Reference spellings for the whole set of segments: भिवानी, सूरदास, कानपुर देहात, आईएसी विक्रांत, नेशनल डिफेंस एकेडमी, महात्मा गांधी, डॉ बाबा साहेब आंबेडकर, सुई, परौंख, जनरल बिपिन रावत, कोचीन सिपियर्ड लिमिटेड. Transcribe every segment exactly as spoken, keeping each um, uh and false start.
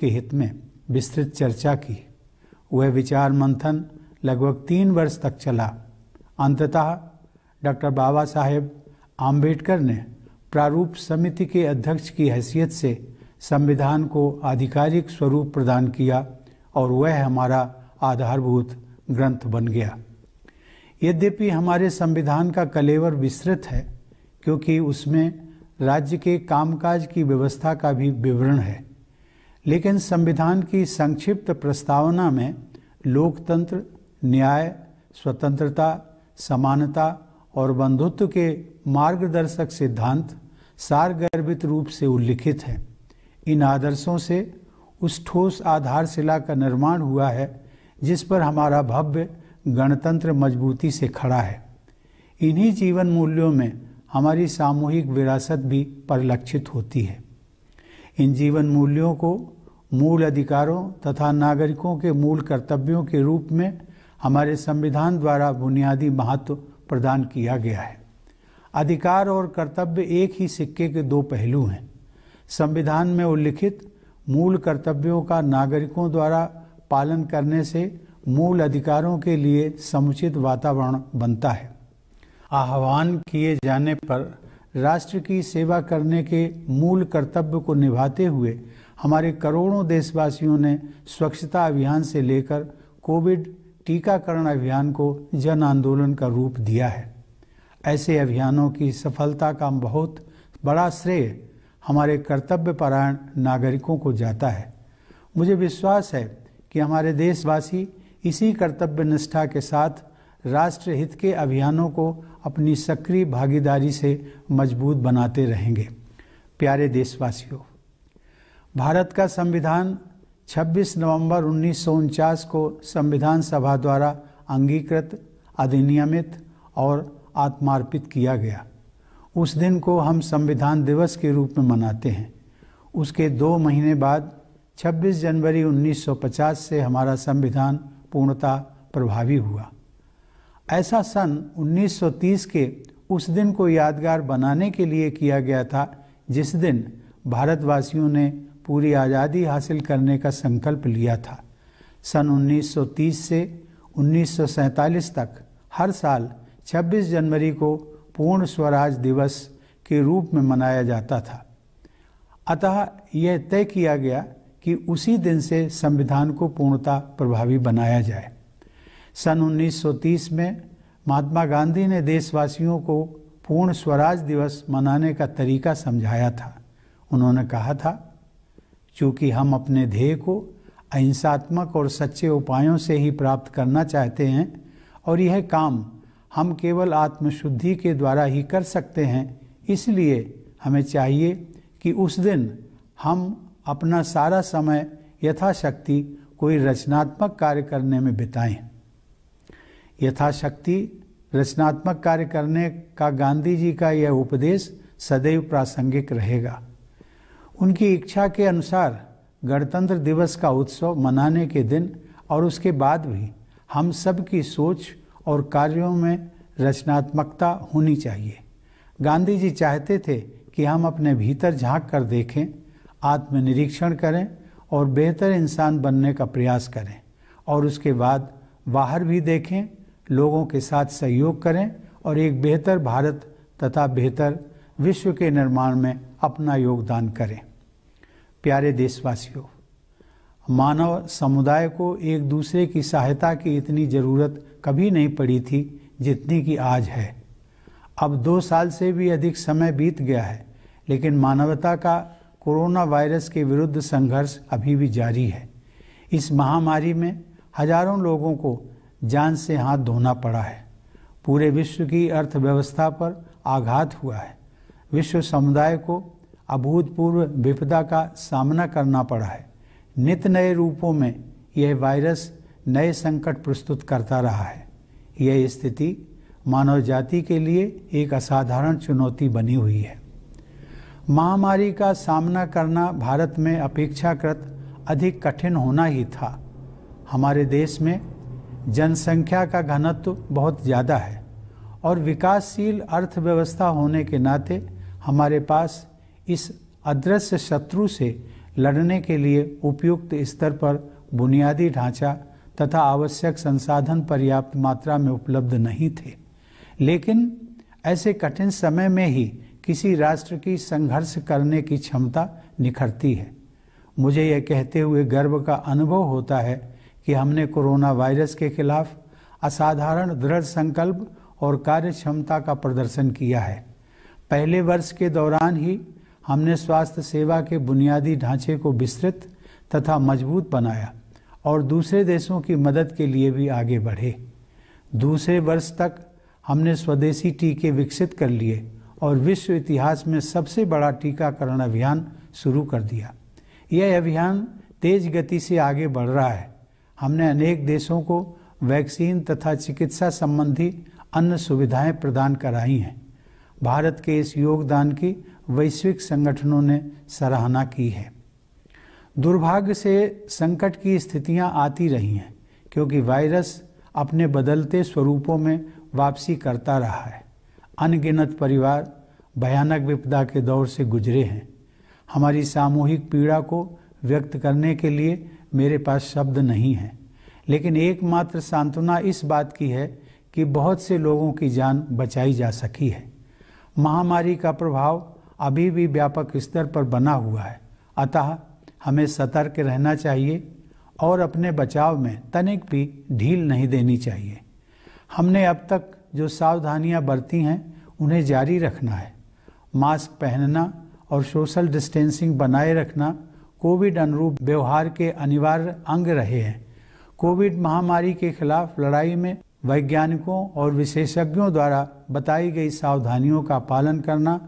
के हित में विस्तृत चर्चा की। वह विचार मंथन लगभग तीन वर्ष तक चला। अंततः डॉ बाबा साहेब आंबेडकर ने प्रारूप समिति के अध्यक्ष की हैसियत से संविधान को आधिकारिक स्वरूप प्रदान किया और वह हमारा आधारभूत ग्रंथ बन गया। यद्यपि हमारे संविधान का कलेवर विस्तृत है क्योंकि उसमें राज्य के कामकाज की व्यवस्था का भी विवरण है, लेकिन संविधान की संक्षिप्त प्रस्तावना में लोकतंत्र, न्याय, स्वतंत्रता, समानता और बंधुत्व के मार्गदर्शक सिद्धांत सारगर्भित रूप से उल्लिखित हैं। इन आदर्शों से उस ठोस आधारशिला का निर्माण हुआ है जिस पर हमारा भव्य गणतंत्र मजबूती से खड़ा है। इन्हीं जीवन मूल्यों में हमारी सामूहिक विरासत भी परिलक्षित होती है। इन जीवन मूल्यों को मूल अधिकारों तथा नागरिकों के मूल कर्तव्यों के रूप में हमारे संविधान द्वारा बुनियादी महत्व प्रदान किया गया है। अधिकार और कर्तव्य एक ही सिक्के के दो पहलू हैं। संविधान में उल्लिखित मूल कर्तव्यों का नागरिकों द्वारा पालन करने से मूल अधिकारों के लिए समुचित वातावरण बनता है। आह्वान किए जाने पर राष्ट्र की सेवा करने के मूल कर्तव्य को निभाते हुए हमारे करोड़ों देशवासियों ने स्वच्छता अभियान से लेकर कोविड टीकाकरण अभियान को जन आंदोलन का रूप दिया है। ऐसे अभियानों की सफलता का बहुत बड़ा श्रेय हमारे कर्तव्यपरायण नागरिकों को जाता है। मुझे विश्वास है कि हमारे देशवासी इसी कर्तव्य निष्ठा के साथ राष्ट्रहित के अभियानों को अपनी सक्रिय भागीदारी से मजबूत बनाते रहेंगे। प्यारे देशवासियों, भारत का संविधान छब्बीस नवंबर उन्नीस सौ उनचास को संविधान सभा द्वारा अंगीकृत, अधिनियमित और आत्मार्पित किया गया। उस दिन को हम संविधान दिवस के रूप में मनाते हैं। उसके दो महीने बाद छब्बीस जनवरी उन्नीस सौ पचास से हमारा संविधान पूर्णतः प्रभावी हुआ। ऐसा सन उन्नीस सौ तीस के उस दिन को यादगार बनाने के लिए किया गया था जिस दिन भारतवासियों ने पूरी आज़ादी हासिल करने का संकल्प लिया था। सन उन्नीस सौ तीस से उन्नीस सौ सैंतालीस तक हर साल छब्बीस जनवरी को पूर्ण स्वराज दिवस के रूप में मनाया जाता था। अतः यह तय किया गया कि उसी दिन से संविधान को पूर्णतः प्रभावी बनाया जाए। सन उन्नीस सौ तीस में महात्मा गांधी ने देशवासियों को पूर्ण स्वराज दिवस मनाने का तरीका समझाया था। उन्होंने कहा था, चूँकि हम अपने ध्येय को अहिंसात्मक और सच्चे उपायों से ही प्राप्त करना चाहते हैं और यह काम हम केवल आत्मशुद्धि के द्वारा ही कर सकते हैं, इसलिए हमें चाहिए कि उस दिन हम अपना सारा समय यथाशक्ति कोई रचनात्मक कार्य करने में बिताएं। यथाशक्ति रचनात्मक कार्य करने का गांधी जी का यह उपदेश सदैव प्रासंगिक रहेगा। उनकी इच्छा के अनुसार गणतंत्र दिवस का उत्सव मनाने के दिन और उसके बाद भी हम सब की सोच और कार्यों में रचनात्मकता होनी चाहिए। गांधी जी चाहते थे कि हम अपने भीतर झांक कर देखें, आत्मनिरीक्षण करें और बेहतर इंसान बनने का प्रयास करें और उसके बाद बाहर भी देखें, लोगों के साथ सहयोग करें और एक बेहतर भारत तथा बेहतर विश्व के निर्माण में अपना योगदान करें। प्यारे देशवासियों, मानव समुदाय को एक दूसरे की सहायता की इतनी ज़रूरत कभी नहीं पड़ी थी जितनी कि आज है। अब दो साल से भी अधिक समय बीत गया है, लेकिन मानवता का कोरोना वायरस के विरुद्ध संघर्ष अभी भी जारी है। इस महामारी में हजारों लोगों को जान से हाथ धोना पड़ा है। पूरे विश्व की अर्थव्यवस्था पर आघात हुआ है। विश्व समुदाय को अभूतपूर्व विपदा का सामना करना पड़ा है। नित नए रूपों में यह वायरस नए संकट प्रस्तुत करता रहा है। यह स्थिति मानव जाति के लिए एक असाधारण चुनौती बनी हुई है। महामारी का सामना करना भारत में अपेक्षाकृत अधिक कठिन होना ही था। हमारे देश में जनसंख्या का घनत्व बहुत ज़्यादा है और विकासशील अर्थव्यवस्था होने के नाते हमारे पास इस अदृश्य शत्रु से लड़ने के लिए उपयुक्त स्तर पर बुनियादी ढांचा तथा आवश्यक संसाधन पर्याप्त मात्रा में उपलब्ध नहीं थे। लेकिन ऐसे कठिन समय में ही किसी राष्ट्र की संघर्ष करने की क्षमता निखरती है। मुझे यह कहते हुए गर्व का अनुभव होता है कि हमने कोरोना वायरस के खिलाफ असाधारण दृढ़ संकल्प और कार्य क्षमता का प्रदर्शन किया है। पहले वर्ष के दौरान ही हमने स्वास्थ्य सेवा के बुनियादी ढांचे को विस्तृत तथा मजबूत बनाया और दूसरे देशों की मदद के लिए भी आगे बढ़े। दूसरे वर्ष तक हमने स्वदेशी टीके विकसित कर लिए और विश्व इतिहास में सबसे बड़ा टीकाकरण अभियान शुरू कर दिया। यह अभियान तेज गति से आगे बढ़ रहा है। हमने अनेक देशों को वैक्सीन तथा चिकित्सा संबंधी अन्य सुविधाएं प्रदान कराई हैं। भारत के इस योगदान की वैश्विक संगठनों ने सराहना की है। दुर्भाग्य से संकट की स्थितियां आती रही हैं क्योंकि वायरस अपने बदलते स्वरूपों में वापसी करता रहा है। अनगिनत परिवार भयानक विपदा के दौर से गुजरे हैं। हमारी सामूहिक पीड़ा को व्यक्त करने के लिए मेरे पास शब्द नहीं हैं, लेकिन एकमात्र सांत्वना इस बात की है कि बहुत से लोगों की जान बचाई जा सकी है। महामारी का प्रभाव अभी भी व्यापक स्तर पर बना हुआ है, अतः हमें सतर्क रहना चाहिए और अपने बचाव में तनिक भी ढील नहीं देनी चाहिए। हमने अब तक जो सावधानियां बरती हैं उन्हें जारी रखना है। मास्क पहनना और सोशल डिस्टेंसिंग बनाए रखना कोविड अनुरूप व्यवहार के अनिवार्य अंग रहे हैं। कोविड महामारी के खिलाफ लड़ाई में वैज्ञानिकों और विशेषज्ञों द्वारा बताई गई सावधानियों का पालन करना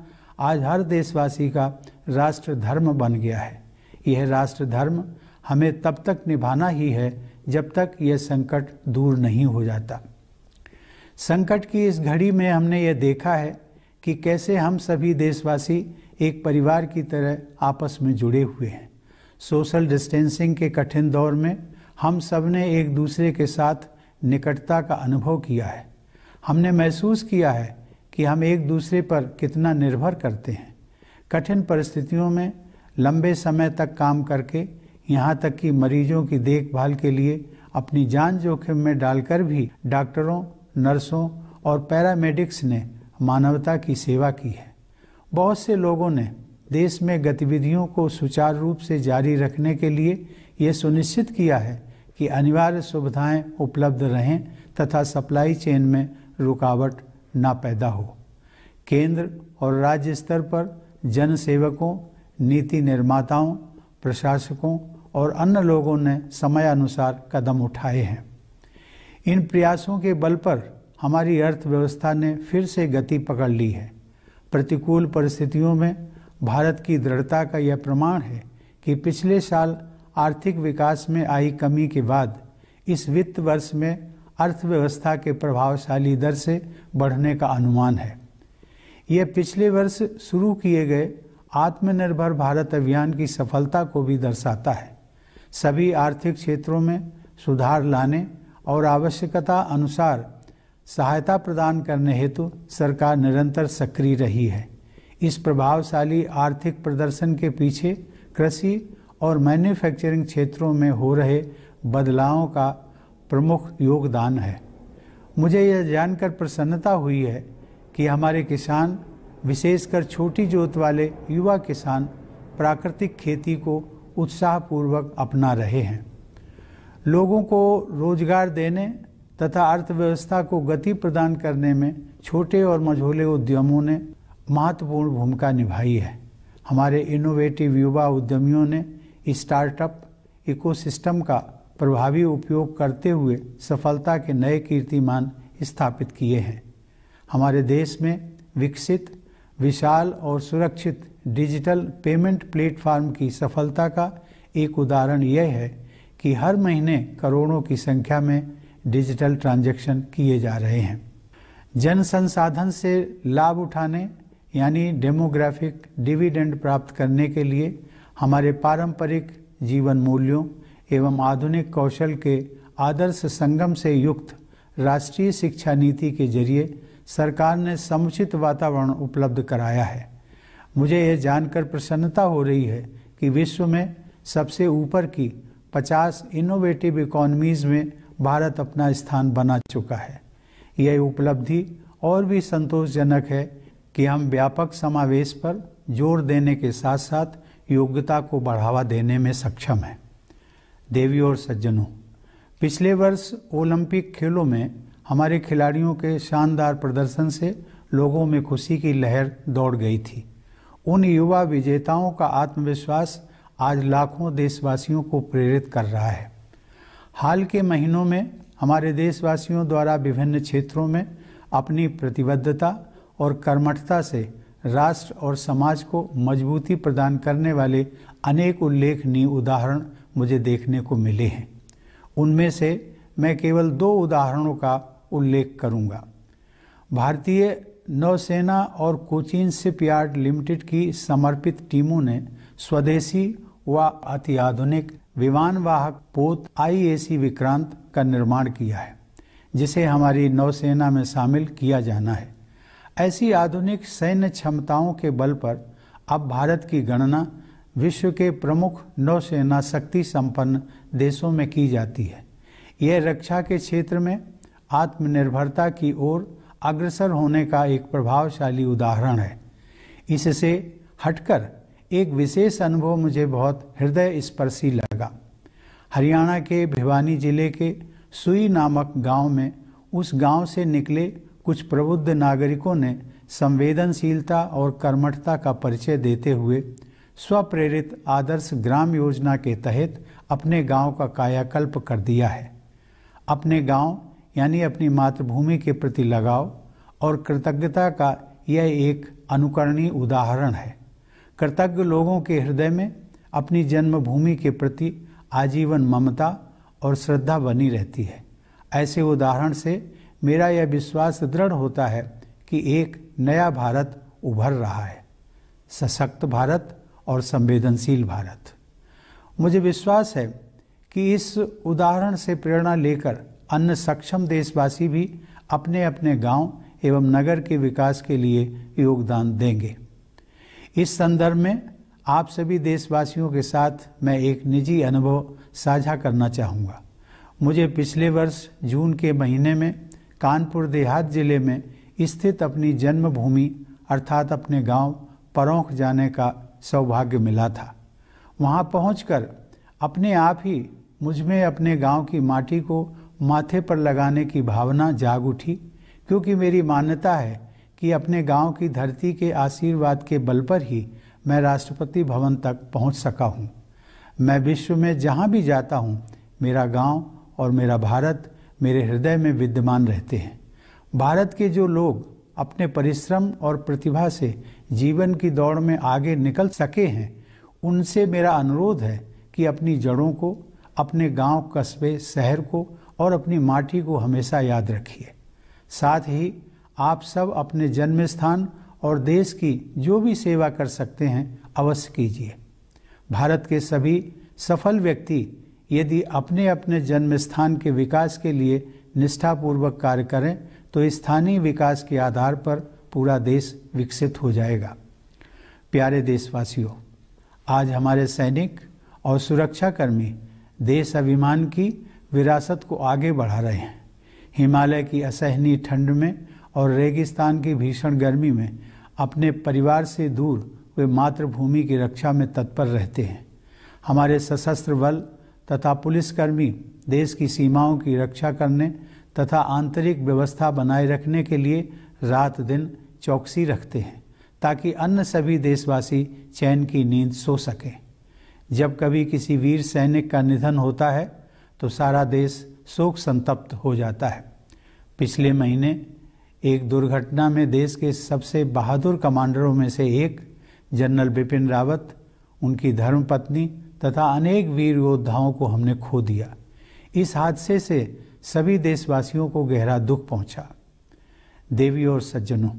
आज हर देशवासी का राष्ट्र धर्म बन गया है। यह राष्ट्र धर्म हमें तब तक निभाना ही है जब तक यह संकट दूर नहीं हो जाता। संकट की इस घड़ी में हमने यह देखा है कि कैसे हम सभी देशवासी एक परिवार की तरह आपस में जुड़े हुए हैं। सोशल डिस्टेंसिंग के कठिन दौर में हम सब ने एक दूसरे के साथ निकटता का अनुभव किया है। हमने महसूस किया है कि हम एक दूसरे पर कितना निर्भर करते हैं। कठिन परिस्थितियों में लंबे समय तक काम करके, यहाँ तक कि मरीजों की देखभाल के लिए अपनी जान जोखिम में डालकर भी डॉक्टरों, नर्सों और पैरामेडिक्स ने मानवता की सेवा की है। बहुत से लोगों ने देश में गतिविधियों को सुचारू रूप से जारी रखने के लिए ये सुनिश्चित किया है कि अनिवार्य सुविधाएं उपलब्ध रहें तथा सप्लाई चेन में रुकावट ना पैदा हो। केंद्र और राज्य स्तर पर जनसेवकों, नीति निर्माताओं, प्रशासकों और अन्य लोगों ने समयानुसार कदम उठाए हैं। इन प्रयासों के बल पर हमारी अर्थव्यवस्था ने फिर से गति पकड़ ली है। प्रतिकूल परिस्थितियों में भारत की दृढ़ता का यह प्रमाण है कि पिछले साल आर्थिक विकास में आई कमी के बाद इस वित्त वर्ष में अर्थव्यवस्था के प्रभावशाली दर से बढ़ने का अनुमान है। यह पिछले वर्ष शुरू किए गए आत्मनिर्भर भारत अभियान की सफलता को भी दर्शाता है। सभी आर्थिक क्षेत्रों में सुधार लाने और आवश्यकता अनुसार सहायता प्रदान करने हेतु सरकार निरंतर सक्रिय रही है। इस प्रभावशाली आर्थिक प्रदर्शन के पीछे कृषि और मैन्युफैक्चरिंग क्षेत्रों में हो रहे बदलावों का प्रमुख योगदान है। मुझे यह जानकर प्रसन्नता हुई है कि हमारे किसान, विशेषकर छोटी जोत वाले युवा किसान, प्राकृतिक खेती को उत्साहपूर्वक अपना रहे हैं। लोगों को रोजगार देने तथा अर्थव्यवस्था को गति प्रदान करने में छोटे और मझोले उद्यमों ने महत्वपूर्ण भूमिका निभाई है। हमारे इनोवेटिव युवा उद्यमियों ने स्टार्टअप इकोसिस्टम का प्रभावी उपयोग करते हुए सफलता के नए कीर्तिमान स्थापित किए हैं। हमारे देश में विकसित, विशाल और सुरक्षित डिजिटल पेमेंट प्लेटफॉर्म की सफलता का एक उदाहरण यह है कि हर महीने करोड़ों की संख्या में डिजिटल ट्रांजैक्शन किए जा रहे हैं। जन संसाधन से लाभ उठाने यानी डेमोग्राफिक डिविडेंड प्राप्त करने के लिए हमारे पारंपरिक जीवन मूल्यों एवं आधुनिक कौशल के आदर्श संगम से युक्त राष्ट्रीय शिक्षा नीति के जरिए सरकार ने समुचित वातावरण उपलब्ध कराया है। मुझे यह जानकर प्रसन्नता हो रही है कि विश्व में सबसे ऊपर की पचास इनोवेटिव इकोनॉमीज़ में भारत अपना स्थान बना चुका है। यह उपलब्धि और भी संतोषजनक है कि हम व्यापक समावेश पर जोर देने के साथ साथ योग्यता को बढ़ावा देने में सक्षम हैं। देवियों और सज्जनों, पिछले वर्ष ओलंपिक खेलों में हमारे खिलाड़ियों के शानदार प्रदर्शन से लोगों में खुशी की लहर दौड़ गई थी। उन युवा विजेताओं का आत्मविश्वास आज लाखों देशवासियों को प्रेरित कर रहा है। हाल के महीनों में हमारे देशवासियों द्वारा विभिन्न क्षेत्रों में अपनी प्रतिबद्धता और कर्मठता से राष्ट्र और समाज को मजबूती प्रदान करने वाले अनेक उल्लेखनीय उदाहरण मुझे देखने को मिले हैं। उनमें से मैं केवल दो उदाहरणों का उल्लेख करूंगा। भारतीय नौसेना और कोचीन सिपियर्ड लिमिटेड की समर्पित टीमों ने स्वदेशी व अत्याधुनिक विमानवाहक पोत आई ए सी विक्रांत का निर्माण किया है, जिसे हमारी नौसेना में शामिल किया जाना है। ऐसी आधुनिक सैन्य क्षमताओं के बल पर अब भारत की गणना विश्व के प्रमुख नौसेना शक्ति संपन्न देशों में की जाती है। यह रक्षा के क्षेत्र में आत्मनिर्भरता की ओर अग्रसर होने का एक प्रभावशाली उदाहरण है। इससे हटकर एक विशेष अनुभव मुझे बहुत हृदय स्पर्शी लगा। हरियाणा के भिवानी जिले के सुई नामक गांव में उस गांव से निकले कुछ प्रबुद्ध नागरिकों ने संवेदनशीलता और कर्मठता का परिचय देते हुए स्वप्रेरित आदर्श ग्राम योजना के तहत अपने गांव का कायाकल्प कर दिया है। अपने गांव यानी अपनी मातृभूमि के प्रति लगाव और कृतज्ञता का यह एक अनुकरणीय उदाहरण है। कृतज्ञ लोगों के हृदय में अपनी जन्मभूमि के प्रति आजीवन ममता और श्रद्धा बनी रहती है। ऐसे उदाहरण से मेरा यह विश्वास दृढ़ होता है कि एक नया भारत उभर रहा है, सशक्त भारत और संवेदनशील भारत। मुझे विश्वास है कि इस उदाहरण से प्रेरणा लेकर अन्य सक्षम देशवासी भी अपने अपने गांव एवं नगर के विकास के लिए योगदान देंगे। इस संदर्भ में आप सभी देशवासियों के साथ मैं एक निजी अनुभव साझा करना चाहूँगा। मुझे पिछले वर्ष जून के महीने में कानपुर देहात जिले में स्थित अपनी जन्मभूमि अर्थात अपने गांव परौंख जाने का सौभाग्य मिला था। वहां पहुंचकर अपने आप ही मुझमें अपने गांव की माटी को माथे पर लगाने की भावना जाग उठी, क्योंकि मेरी मान्यता है कि अपने गांव की धरती के आशीर्वाद के बल पर ही मैं राष्ट्रपति भवन तक पहुंच सका हूं। मैं विश्व में जहां भी जाता हूं, मेरा गांव और मेरा भारत मेरे हृदय में विद्यमान रहते हैं। भारत के जो लोग अपने परिश्रम और प्रतिभा से जीवन की दौड़ में आगे निकल सके हैं, उनसे मेरा अनुरोध है कि अपनी जड़ों को, अपने गांव, कस्बे, शहर को और अपनी माटी को हमेशा याद रखिए। साथ ही आप सब अपने जन्म स्थान और देश की जो भी सेवा कर सकते हैं अवश्य कीजिए। भारत के सभी सफल व्यक्ति यदि अपने अपने जन्म स्थान के विकास के लिए निष्ठापूर्वक कार्य करें तो स्थानीय विकास के आधार पर पूरा देश विकसित हो जाएगा। प्यारे देशवासियों, आज हमारे सैनिक और सुरक्षाकर्मी देश अभिमान की विरासत को आगे बढ़ा रहे हैं। हिमालय की असहनीय ठंड में और रेगिस्तान की भीषण गर्मी में अपने परिवार से दूर वे मातृभूमि की रक्षा में तत्पर रहते हैं। हमारे सशस्त्र बल तथा पुलिसकर्मी देश की सीमाओं की रक्षा करने तथा आंतरिक व्यवस्था बनाए रखने के लिए रात दिन चौकसी रखते हैं, ताकि अन्य सभी देशवासी चैन की नींद सो सकें। जब कभी किसी वीर सैनिक का निधन होता है तो सारा देश शोक संतप्त हो जाता है। पिछले महीने एक दुर्घटना में देश के सबसे बहादुर कमांडरों में से एक जनरल बिपिन रावत, उनकी धर्मपत्नी तथा अनेक वीर योद्धाओं को हमने खो दिया। इस हादसे से सभी देशवासियों को गहरा दुख पहुंचा। देवियों और सज्जनों,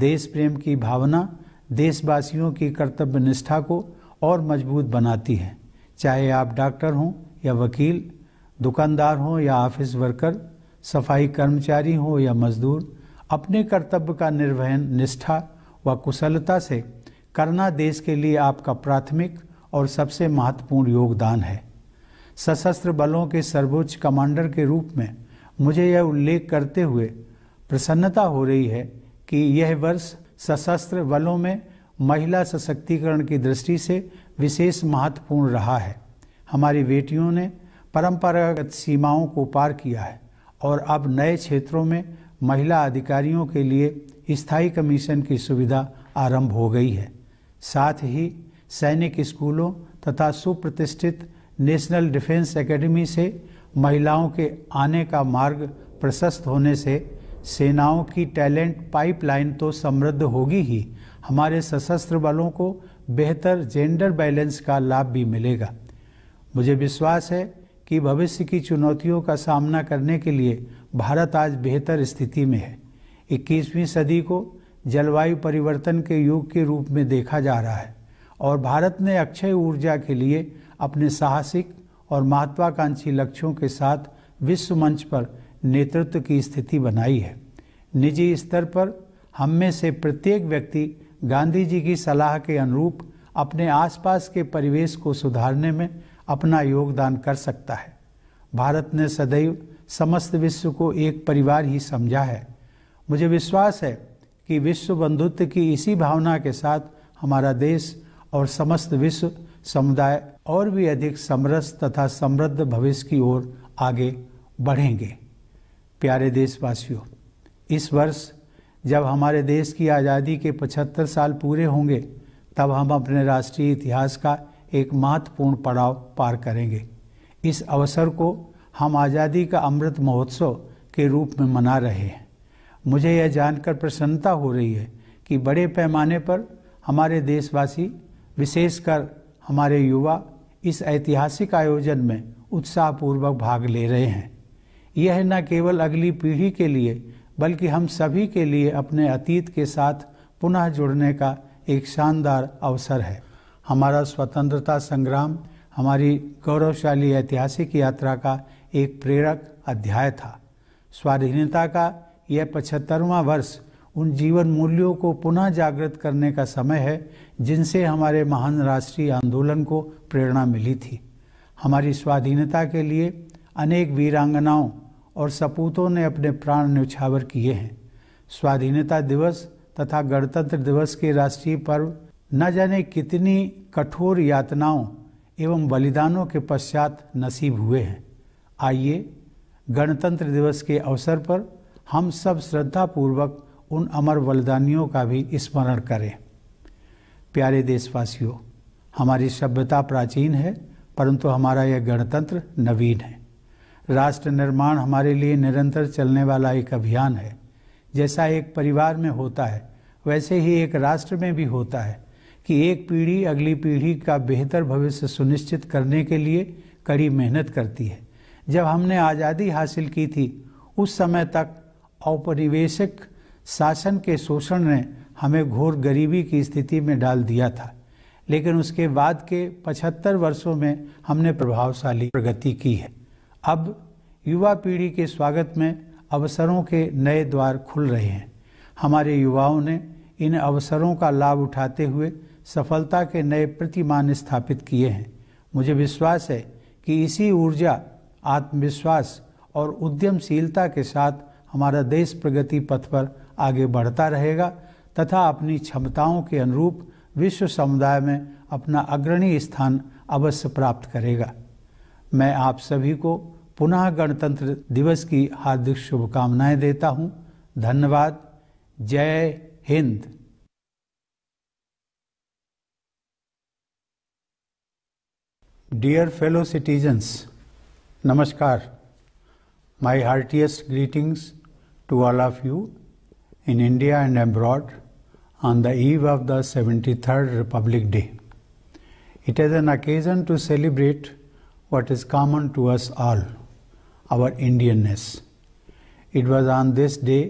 देश प्रेम की भावना देशवासियों की कर्तव्य निष्ठा को और मजबूत बनाती है। चाहे आप डॉक्टर हों या वकील, दुकानदार हों या ऑफिस वर्कर, सफाई कर्मचारी हों या मजदूर, अपने कर्तव्य का निर्वहन निष्ठा व कुशलता से करना देश के लिए आपका प्राथमिक और सबसे महत्वपूर्ण योगदान है। सशस्त्र बलों के सर्वोच्च कमांडर के रूप में मुझे यह उल्लेख करते हुए प्रसन्नता हो रही है कि यह वर्ष सशस्त्र बलों में महिला सशक्तिकरण की दृष्टि से विशेष महत्वपूर्ण रहा है। हमारी बेटियों ने परंपरागत सीमाओं को पार किया है और अब नए क्षेत्रों में महिला अधिकारियों के लिए स्थायी कमीशन की सुविधा आरंभ हो गई है। साथ ही सैनिक स्कूलों तथा सुप्रतिष्ठित नेशनल डिफेंस एकेडमी से महिलाओं के आने का मार्ग प्रशस्त होने से सेनाओं की टैलेंट पाइपलाइन तो समृद्ध होगी ही, हमारे सशस्त्र बलों को बेहतर जेंडर बैलेंस का लाभ भी मिलेगा। मुझे विश्वास है कि भविष्य की चुनौतियों का सामना करने के लिए भारत आज बेहतर स्थिति में है। इक्कीसवीं सदी को जलवायु परिवर्तन के युग के रूप में देखा जा रहा है और भारत ने अक्षय ऊर्जा के लिए अपने साहसिक और महत्वाकांक्षी लक्ष्यों के साथ विश्व मंच पर नेतृत्व की स्थिति बनाई है। निजी स्तर पर हम में से प्रत्येक व्यक्ति गांधी जी की सलाह के अनुरूप अपने आसपास के परिवेश को सुधारने में अपना योगदान कर सकता है। भारत ने सदैव समस्त विश्व को एक परिवार ही समझा है। मुझे विश्वास है कि विश्व बंधुत्व की इसी भावना के साथ हमारा देश और समस्त विश्व समुदाय और भी अधिक समरस तथा समृद्ध भविष्य की ओर आगे बढ़ेंगे। प्यारे देशवासियों, इस वर्ष जब हमारे देश की आज़ादी के पचहत्तर साल पूरे होंगे तब हम अपने राष्ट्रीय इतिहास का एक महत्वपूर्ण पड़ाव पार करेंगे। इस अवसर को हम आज़ादी का अमृत महोत्सव के रूप में मना रहे हैं। मुझे यह जानकर प्रसन्नता हो रही है कि बड़े पैमाने पर हमारे देशवासी, विशेषकर हमारे युवा, इस ऐतिहासिक आयोजन में उत्साहपूर्वक भाग ले रहे हैं। यह न केवल अगली पीढ़ी के लिए बल्कि हम सभी के लिए अपने अतीत के साथ पुनः जुड़ने का एक शानदार अवसर है। हमारा स्वतंत्रता संग्राम हमारी गौरवशाली ऐतिहासिक यात्रा का एक प्रेरक अध्याय था। स्वाधीनता का यह पचहत्तरवां वर्ष उन जीवन मूल्यों को पुनः जागृत करने का समय है जिनसे हमारे महान राष्ट्रीय आंदोलन को प्रेरणा मिली थी। हमारी स्वाधीनता के लिए अनेक वीरांगनाओं और सपूतों ने अपने प्राण न्यौछावर किए हैं। स्वाधीनता दिवस तथा गणतंत्र दिवस के राष्ट्रीय पर्व न जाने कितनी कठोर यातनाओं एवं बलिदानों के पश्चात नसीब हुए हैं। आइए गणतंत्र दिवस के अवसर पर हम सब श्रद्धापूर्वक उन अमर बलिदानियों का भी स्मरण करें। प्यारे देशवासियों, हमारी सभ्यता प्राचीन है परंतु हमारा यह गणतंत्र नवीन है। राष्ट्र निर्माण हमारे लिए निरंतर चलने वाला एक अभियान है। जैसा एक परिवार में होता है वैसे ही एक राष्ट्र में भी होता है कि एक पीढ़ी अगली पीढ़ी का बेहतर भविष्य सुनिश्चित करने के लिए कड़ी मेहनत करती है। जब हमने आज़ादी हासिल की थी उस समय तक औपनिवेशिक शासन के शोषण ने हमें घोर गरीबी की स्थिति में डाल दिया था, लेकिन उसके बाद के पचहत्तर वर्षों में हमने प्रभावशाली प्रगति की है। अब युवा पीढ़ी के स्वागत में अवसरों के नए द्वार खुल रहे हैं। हमारे युवाओं ने इन अवसरों का लाभ उठाते हुए सफलता के नए प्रतिमान स्थापित किए हैं। मुझे विश्वास है कि इसी ऊर्जा, आत्मविश्वास और उद्यमशीलता के साथ हमारा देश प्रगति पथ पर आगे बढ़ता रहेगा तथा अपनी क्षमताओं के अनुरूप विश्व समुदाय में अपना अग्रणी स्थान अवश्य प्राप्त करेगा। मैं आप सभी को पुनः गणतंत्र दिवस की हार्दिक शुभकामनाएं देता हूं। धन्यवाद। जय हिंद। डियर फेलो सिटीजन्स, नमस्कार। My heartiest greetings to all of you in India and abroad on the eve of the seventy-third Republic Day. It is an occasion to celebrate what is common to us all, our Indianness. It was on this day